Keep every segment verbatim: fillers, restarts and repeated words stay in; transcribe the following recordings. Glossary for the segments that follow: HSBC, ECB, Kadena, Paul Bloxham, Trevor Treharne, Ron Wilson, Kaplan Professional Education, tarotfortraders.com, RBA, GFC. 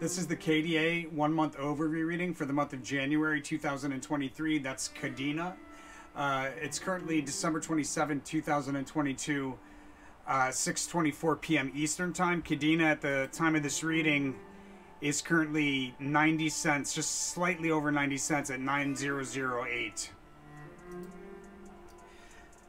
This is the K D A one-month overview reading for the month of January two thousand twenty-three. That's Kadena. Uh, it's currently December twenty-seventh, two thousand twenty-two, uh, six twenty-four p m Eastern Time. Kadena, at the time of this reading, is currently ninety cents, just slightly over ninety cents at nine thousand eight.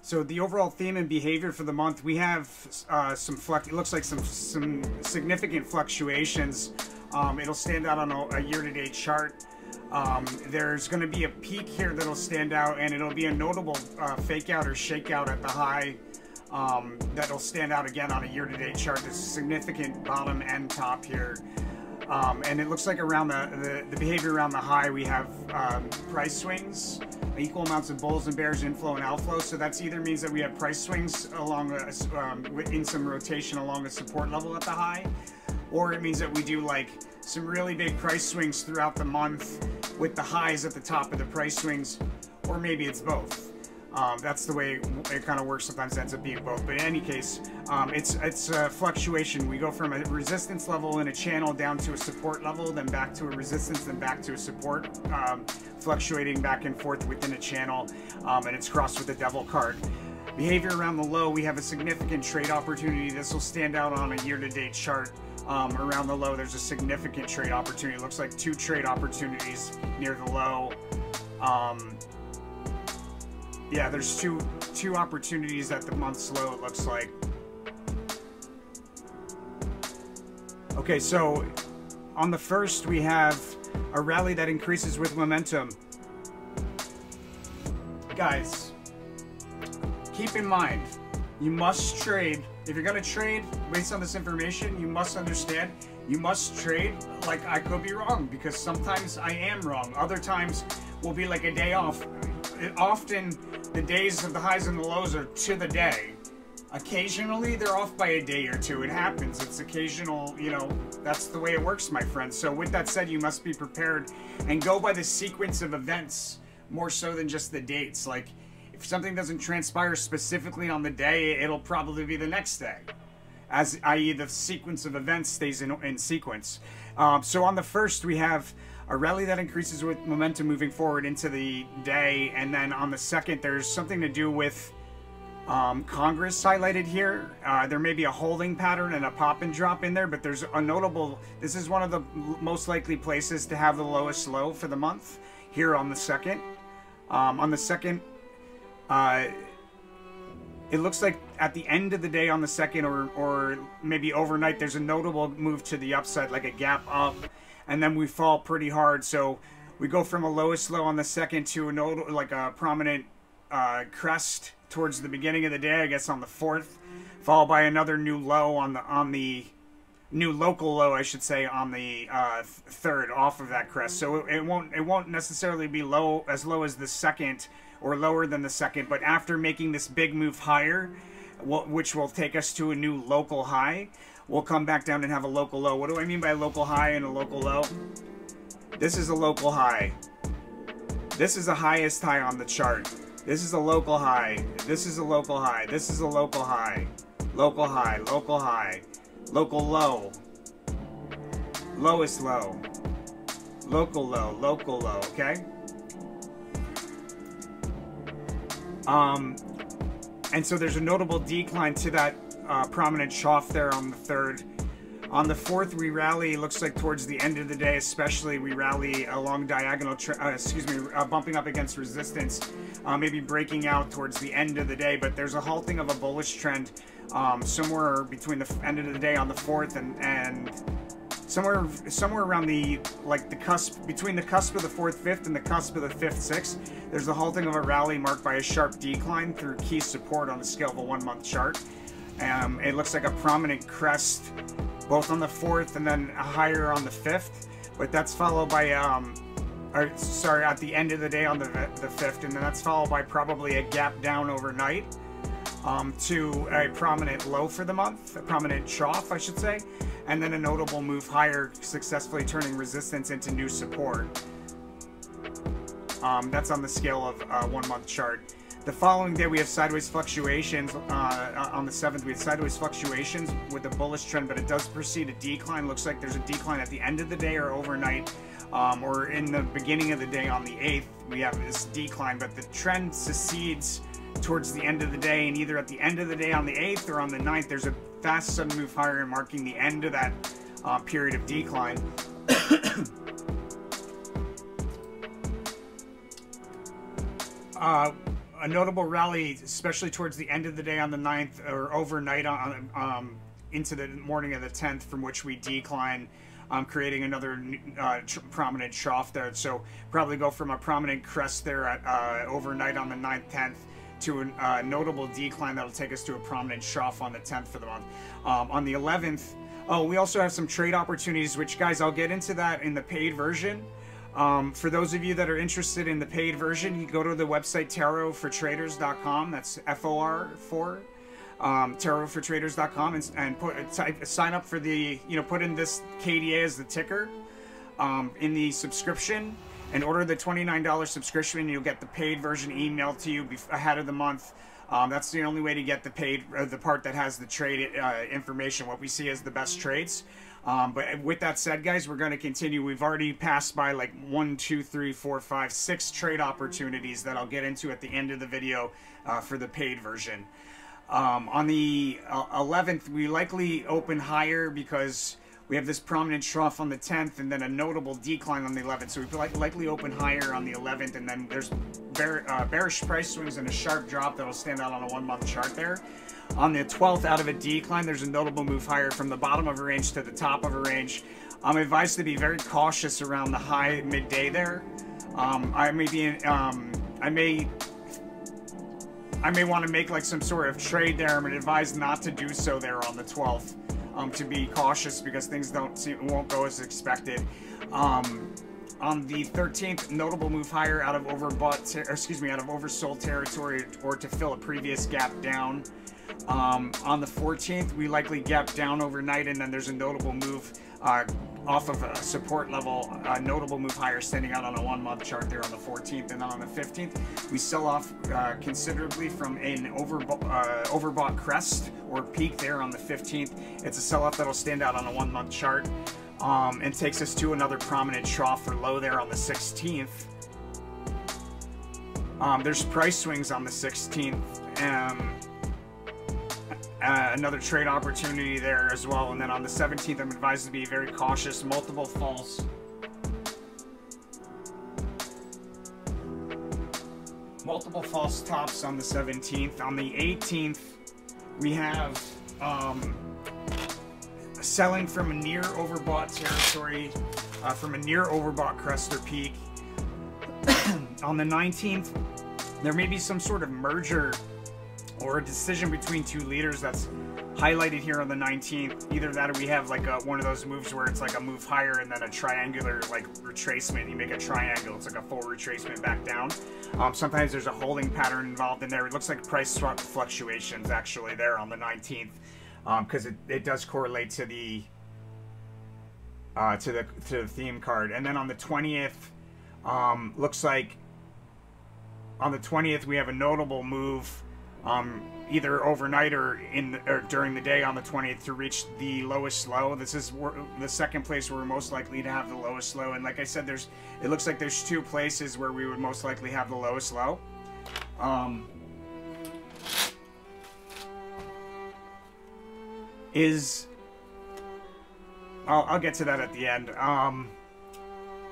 So the overall theme and behavior for the month, we have uh, some flex. It looks like some some significant fluctuations. Um, it'll stand out on a, a year-to-date chart. Um, there's going to be a peak here that'll stand out, and it'll be a notable uh, fake out or shake out at the high um, that'll stand out again on a year-to-date chart. There's a significant bottom and top here. Um, and it looks like around the, the, the behavior around the high, we have um, price swings, equal amounts of bulls and bears, inflow and outflow. So that's either means that we have price swings along a, um, in some rotation along a support level at the high, or it means that we do like some really big price swings throughout the month with the highs at the top of the price swings, or maybe it's both. Um, that's the way it kind of works. Sometimes ends up being both, but in any case, um, it's it's a fluctuation. We go from a resistance level in a channel down to a support level, then back to a resistance, then back to a support, um, fluctuating back and forth within a channel, um, and it's crossed with the devil card. Behavior around the low, we have a significant trade opportunity. This will stand out on a year-to-date chart. Um, around the low, there's a significant trade opportunity. It looks like two trade opportunities near the low. Um, Yeah, there's two two opportunities at the month's low, it looks like. Okay, so on the first, we have a rally that increases with momentum. Guys, keep in mind, you must trade. If you're going to trade based on this information, you must understand, you must trade like I could be wrong, because sometimes I am wrong. Other times will be like a day off. Often the days of the highs and the lows are to the day. Occasionally they're off by a day or two. It happens. It's occasional, you know, that's the way it works, my friend. So with that said, you must be prepared and go by the sequence of events more so than just the dates. Like if something doesn't transpire specifically on the day, it'll probably be the next day, as that is the sequence of events stays in, in sequence. Um, so on the first, we have a rally that increases with momentum moving forward into the day. And then on the second, there's something to do with um, Congress highlighted here. Uh, there may be a holding pattern and a pop and drop in there, but there's a notable, this is one of the most likely places to have the lowest low for the month here on the second. Um, on the second, uh, it looks like at the end of the day on the second, or, or maybe overnight, there's a notable move to the upside, like a gap up, and then we fall pretty hard. So we go from a lowest low on the second to a notable, like a prominent uh, crest towards the beginning of the day, I guess on the fourth, followed by another new low on the, on the new local low, I should say, on the uh, third off of that crest. So it, it won't, it won't necessarily be low as low as the second, or lower than the second, but after making this big move higher, which will take us to a new local high, we'll come back down and have a local low. What do I mean by local high and a local low? This is a local high. This is the highest high on the chart. This is a local high. This is a local high. This is a local high. Local high, local high, local low, lowest low, local low, local low, okay? Um, and so there's a notable decline to that uh, prominent trough there on the third. On the fourth, we rally, looks like towards the end of the day, especially we rally along diagonal, uh, excuse me, uh, bumping up against resistance, uh, maybe breaking out towards the end of the day, but there's a halting of a bullish trend um, somewhere between the end of the day on the fourth and, and somewhere, somewhere around the, like the cusp, between the cusp of the fourth, fifth and the cusp of the fifth, sixth, there's the halting of a rally marked by a sharp decline through key support on the scale of a one month chart. Um, it looks like a prominent crest, both on the fourth and then higher on the fifth, but that's followed by, um, or, sorry, at the end of the day on the, the fifth, and then that's followed by probably a gap down overnight um, to a prominent low for the month, a prominent trough, I should say. And then a notable move higher, successfully turning resistance into new support. Um, that's on the scale of a uh, one month chart. The following day, we have sideways fluctuations. Uh, on the seventh, we have sideways fluctuations with a bullish trend, but it does precede a decline. Looks like there's a decline at the end of the day or overnight, um, or in the beginning of the day on the eighth, we have this decline, but the trend secedes towards the end of the day, and either at the end of the day on the eighth or on the ninth, there's a fast sudden move higher, marking the end of that uh, period of decline. uh, a notable rally, especially towards the end of the day on the ninth or overnight on, um, into the morning of the tenth, from which we decline, um, creating another uh, tr prominent trough there. So probably go from a prominent crest there at, uh, overnight on the ninth, tenth, to a uh, notable decline that'll take us to a prominent trough on the tenth for the month. Um, on the eleventh, oh, we also have some trade opportunities, which, guys, I'll get into that in the paid version. Um, for those of you that are interested in the paid version, you go to the website tarot for traders dot com. That's F O R four, um, tarot for traders dot com, and, and put, type, sign up for the, you know, put in this K D A as the ticker um, in the subscription, and order the twenty-nine dollar subscription. You'll get the paid version emailed to you ahead of the month. Um, that's the only way to get the paid, uh, the part that has the trade uh, information, what we see as the best trades. Um, but with that said, guys, we're going to continue. We've already passed by like one, two, three, four, five, six trade opportunities that I'll get into at the end of the video uh, for the paid version. Um, on the uh, eleventh, we likely open higher because we have this prominent trough on the tenth and then a notable decline on the eleventh. So we like, likely open higher on the eleventh, and then there's bear, uh, bearish price swings and a sharp drop that'll stand out on a one-month chart there. On the twelfth, out of a decline, there's a notable move higher from the bottom of a range to the top of a range. I'm advised to be very cautious around the high midday there. Um, I may be, in, um, I may, I may want to make like some sort of trade there. I'm advised not to do so there on the twelfth. Um, to be cautious because things don't seem, won't go as expected. Um, On the thirteenth, notable move higher out of overbought, or excuse me, out of oversold territory, or to fill a previous gap down. Um, on the fourteenth, we likely gap down overnight, and then there's a notable move uh, off of a support level, a notable move higher standing out on a one-month chart there on the fourteenth. And then on the fifteenth, we sell off uh, considerably from an overbought, uh, overbought crest or peak there on the fifteenth. It's a sell-off that'll stand out on a one-month chart. Um, and takes us to another prominent trough or low there on the sixteenth. Um, there's price swings on the sixteenth. Um, uh, another trade opportunity there as well. And then on the seventeenth, I'm advised to be very cautious. Multiple falls. Multiple false tops on the seventeenth. On the eighteenth, we have... Um, selling from a near overbought territory, uh, from a near overbought crest or peak. On the nineteenth, there may be some sort of merger or a decision between two leaders that's highlighted here on the nineteenth. Either that, or we have like a, one of those moves where it's like a move higher and then a triangular like retracement. You make a triangle, it's like a full retracement back down. Um, sometimes there's a holding pattern involved in there. It looks like price swap fluctuations actually there on the nineteenth. Because um, it, it does correlate to the uh, to the to the theme card. And then on the twentieth, um, looks like on the twentieth we have a notable move, um, either overnight or in the, or during the day on the twentieth to reach the lowest low. This is the second place where we're most likely to have the lowest low. And like I said, there's it looks like there's two places where we would most likely have the lowest low. Um, is I'll, I'll get to that at the end. Um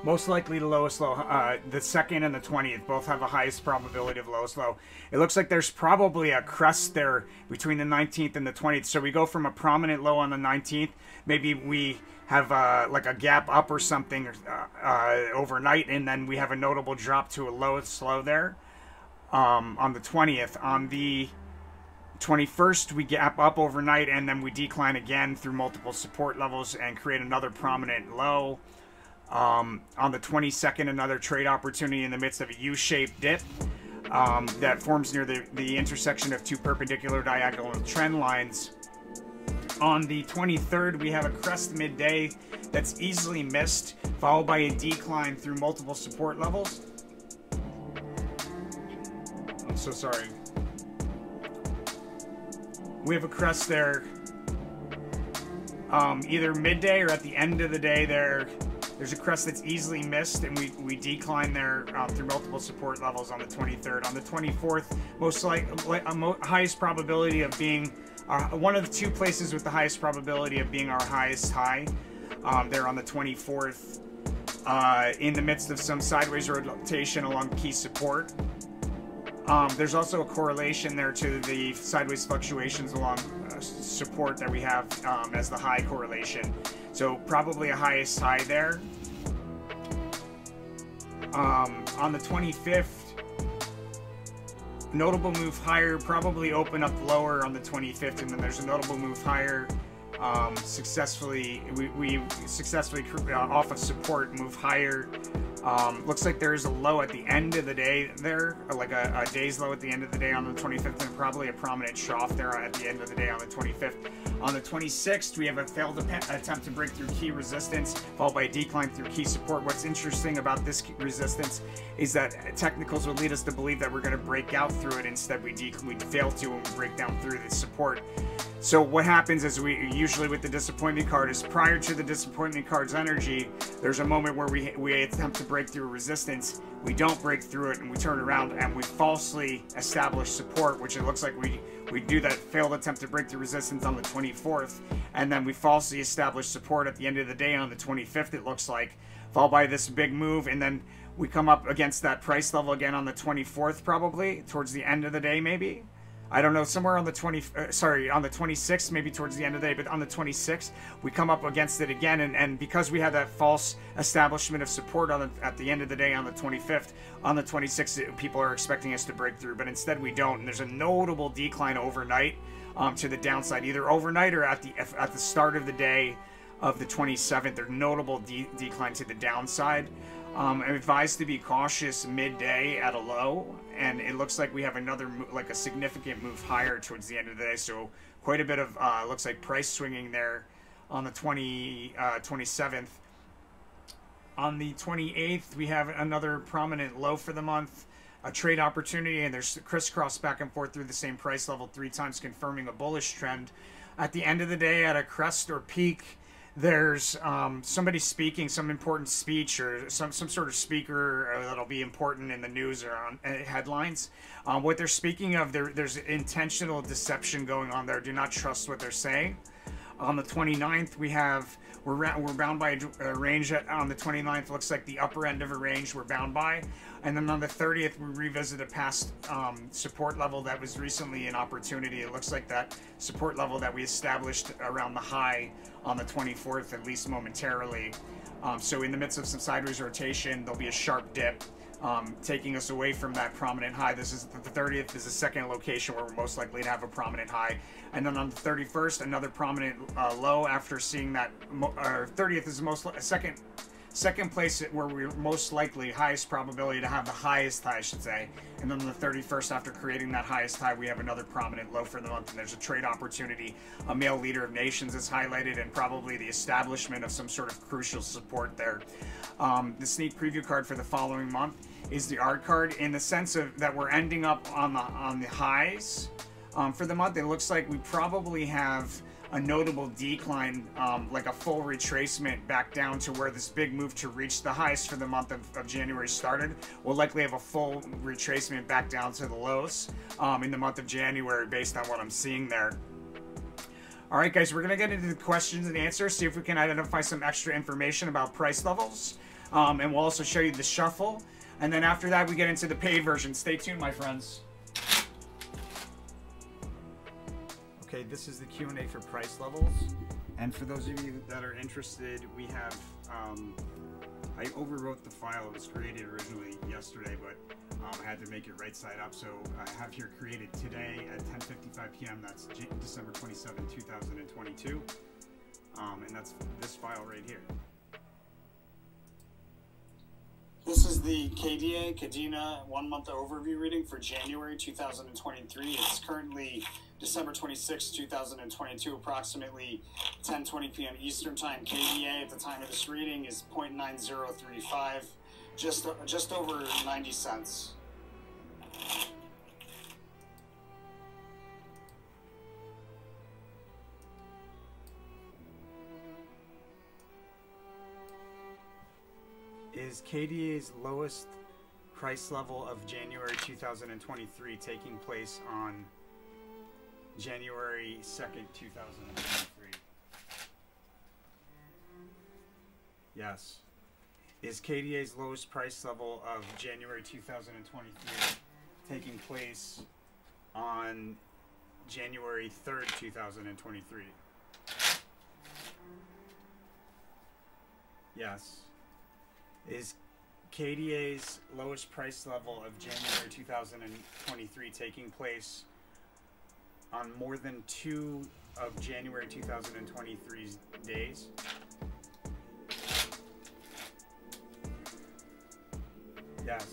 most likely the lowest low, uh the second and the twentieth both have the highest probability of lowest low. It looks like there's probably a crest there between the nineteenth and the twentieth, so we go from a prominent low on the nineteenth, maybe we have uh like a gap up or something uh, uh overnight, and then we have a notable drop to a lowest low there um on the twentieth. On the twenty-first, we gap up overnight, and then we decline again through multiple support levels and create another prominent low. Um, on the twenty-second, another trade opportunity in the midst of a U-shaped dip um, that forms near the, the intersection of two perpendicular diagonal trend lines. On the twenty-third, we have a crest midday that's easily missed, followed by a decline through multiple support levels. so sorry. We have a crest there. Um, either midday or at the end of the day there, there's a crest that's easily missed, and we, we decline there uh, through multiple support levels on the twenty-third. On the twenty-fourth, most likely, uh, mo highest probability of being uh, one of the two places with the highest probability of being our highest high, um, there on the twenty-fourth, uh, in the midst of some sideways rotation along key support. Um, there's also a correlation there to the sideways fluctuations along uh, support that we have um, as the high correlation. So probably a highest high there. Um, on the twenty-fifth, notable move higher, probably open up lower on the twenty-fifth, and then there's a notable move higher. Um, successfully, we, we successfully uh, off of support, move higher. Um, looks like there is a low at the end of the day there, like a, a day's low at the end of the day on the twenty-fifth, and probably a prominent trough there at the end of the day on the twenty-fifth. On the twenty-sixth, we have a failed attempt to break through key resistance, followed by a decline through key support. What's interesting about this resistance is that technicals would lead us to believe that we're going to break out through it. Instead, we, we fail to and we break down through the support. So what happens is, we usually with the disappointment card, is prior to the disappointment card's energy, there's a moment where we, we attempt to break through resistance. We don't break through it, and we turn around and we falsely establish support, which it looks like we, we do that failed attempt to break through resistance on the twenty-fourth, and then we falsely establish support at the end of the day on the twenty-fifth, it looks like, followed by this big move, and then we come up against that price level again on the twenty-fourth, probably towards the end of the day, maybe. I don't know, somewhere on the twenty, uh, sorry, on the twenty-sixth, maybe towards the end of the day, but on the twenty-sixth, we come up against it again, and, and because we had that false establishment of support on the, at the end of the day on the twenty-fifth, on the twenty-sixth, people are expecting us to break through, but instead we don't, and there's a notable decline overnight um, to the downside, either overnight or at the, at the start of the day of the twenty-seventh, there's notable de decline to the downside. Um, I'm advised to be cautious midday at a low, and it looks like we have another, like a significant move higher towards the end of the day. So quite a bit of, uh, looks like price swinging there on the twenty, uh, twenty-seventh. On the twenty-eighth, we have another prominent low for the month, a trade opportunity, and there's crisscross back and forth through the same price level three times, confirming a bullish trend. At the end of the day, at a crest or peak, there's um, somebody speaking some important speech or some, some sort of speaker that'll be important in the news or on uh, headlines. Um, what they're speaking of, there, there's intentional deception going on there. Do not trust what they're saying. On the twenty-ninth, we have, we're, we're bound by a range on the twenty-ninth. Looks like the upper end of a range we're bound by. And then on the thirtieth, we revisit a past um, support level that was recently an opportunity. It looks like that support level that we established around the high on the twenty-fourth, at least momentarily. Um, so in the midst of some sideways rotation, there'll be a sharp dip, um, taking us away from that prominent high. This is the thirtieth, is the second location where we're most likely to have a prominent high. And then on the thirty-first, another prominent uh, low after seeing that, or thirtieth is the most, second, Second place where we're most likely, highest probability to have the highest high, I should say. And then on the thirty-first, after creating that highest high, we have another prominent low for the month, and there's a trade opportunity. A male leader of nations is highlighted, and probably the establishment of some sort of crucial support there. Um, the sneak preview card for the following month is the art card, in the sense of that we're ending up on the, on the highs um, for the month. It looks like we probably have a notable decline, um, like a full retracement back down to where this big move to reach the highs for the month of, of January started. We'll likely have a full retracement back down to the lows um, in the month of January based on what I'm seeing there. All right, guys, we're gonna get into the questions and answers, see if we can identify some extra information about price levels. Um, and we'll also show you the shuffle. And then after that, we get into the paid version. Stay tuned, my friends. Okay, this is the Q and A for price levels, and for those of you that are interested, we have, um, I overwrote the file. It was created originally yesterday, but um, I had to make it right side up, so I have here created today at ten fifty-five p m That's December twenty-seventh, two thousand twenty-two, um, and that's this file right here. This is the K D A, Kadena, one-month overview reading for January two thousand twenty-three. It's currently December twenty-sixth, two thousand twenty-two, approximately ten twenty p m Eastern Time. K D A at the time of this reading is zero point nine zero three five, just, just over ninety cents. is K D A's lowest price level of January two thousand twenty-three taking place on January second, two thousand twenty-three? Yes. Is K D A's lowest price level of January two thousand twenty-three taking place on January third, two thousand twenty-three? Yes. Is K D A's lowest price level of January two thousand twenty-three taking place on more than two of January two thousand twenty-three's days? Yes.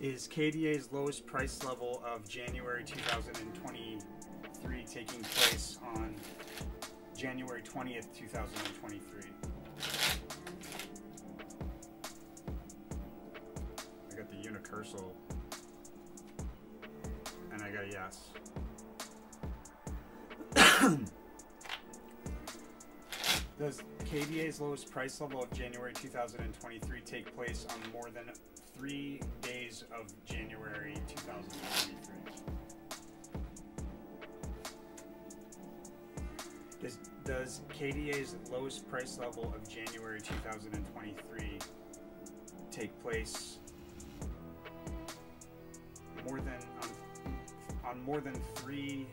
Is K D A's lowest price level of January two thousand twenty-three taking place on January twentieth, two thousand twenty-three? I got the unicursal. And I got a yes. Does K D A's lowest price level of January two thousand twenty-three take place on more than three days of January two thousand twenty-three? Does, does K D A's lowest price level of January two thousand twenty-three take place more than on, on more than three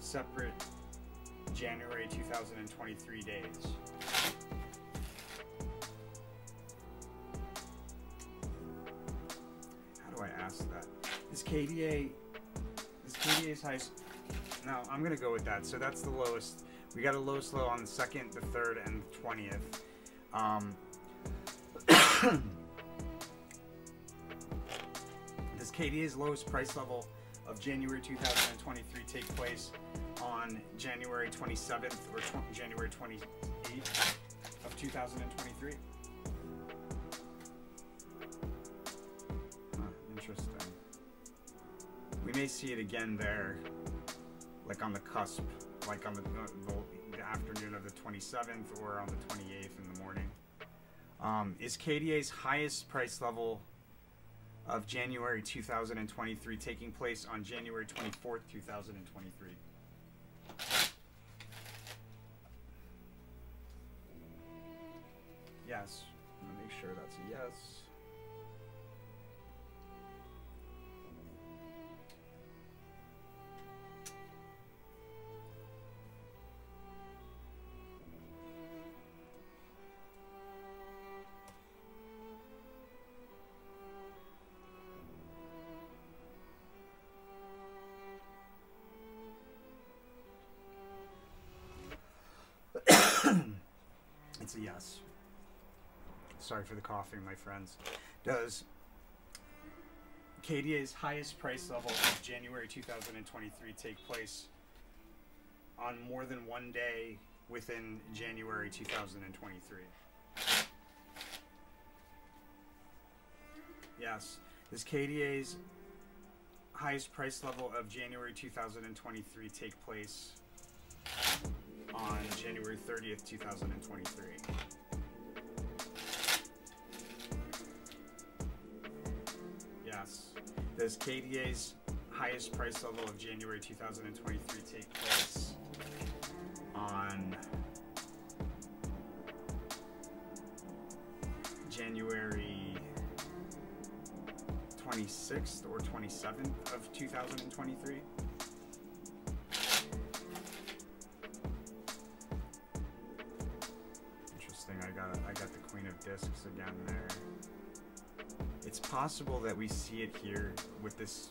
separate January two thousand twenty-three days? How do I ask that? Is K D A, is K D A's highest? No, I'm gonna go with that. So that's the lowest. We got a lowest low on the second, the third, and the twentieth. Um, does K D A's lowest price level of January two thousand twenty-three take place on January twenty-seventh or January twenty-eighth of two thousand twenty-three? Huh, interesting. We may see it again there, like on the cusp, like on the, the, the afternoon of the twenty-seventh or on the twenty-eighth in the morning. Um, is K D A's highest price level of January two thousand twenty-three taking place on January twenty-fourth, two thousand twenty-three? Yes. I'm gonna make sure that's a yes. It's a yes. Sorry for the coughing, my friends. Does K D A's highest price level of January two thousand twenty-three take place on more than one day within January two thousand twenty-three? Yes. Does K D A's highest price level of January two thousand twenty-three take place on January thirtieth, two thousand twenty-three? Yes. Does K D A's highest price level of January two thousand twenty-three take place on January twenty-sixth or twenty-seventh of two thousand twenty-three? Interesting. I got I got the Queen of Discs again there. It's possible that we see it here with this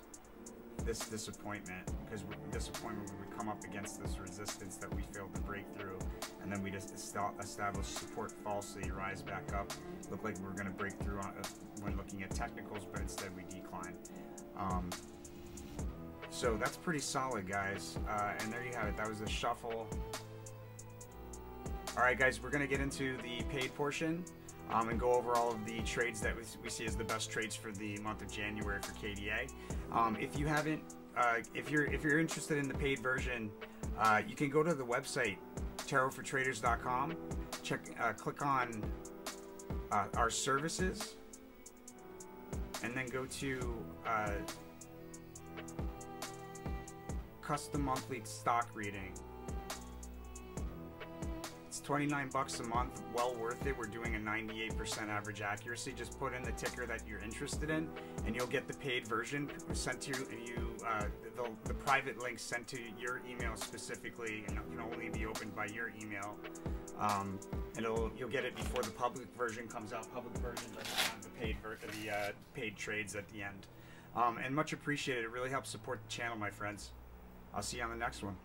this disappointment, because disappointment would come up against this resistance that we failed to break through, and then we just establish support falsely, rise back up, look like we're going to break through on, when looking at technicals, but instead we decline. Um, so that's pretty solid, guys. Uh, and there you have it. That was the shuffle. All right, guys, we're going to get into the paid portion. Um, and go over all of the trades that we, we see as the best trades for the month of January for K D A. Um, if you haven't, uh, if you're if you're interested in the paid version, uh, you can go to the website tarot for traders dot com. Check, uh, click on uh, our services, and then go to uh, custom monthly stock reading. It's twenty-nine bucks a month, well worth it. We're doing a ninety-eight percent average accuracy. Just put in the ticker that you're interested in, and you'll get the paid version sent to you. you uh, the, the private link sent to your email specifically, and can only be opened by your email. Um, and it'll, you'll get it before the public version comes out. Public versions are kind of the paid ver the uh, paid trades at the end. Um, and much appreciated. It really helps support the channel, my friends. I'll see you on the next one.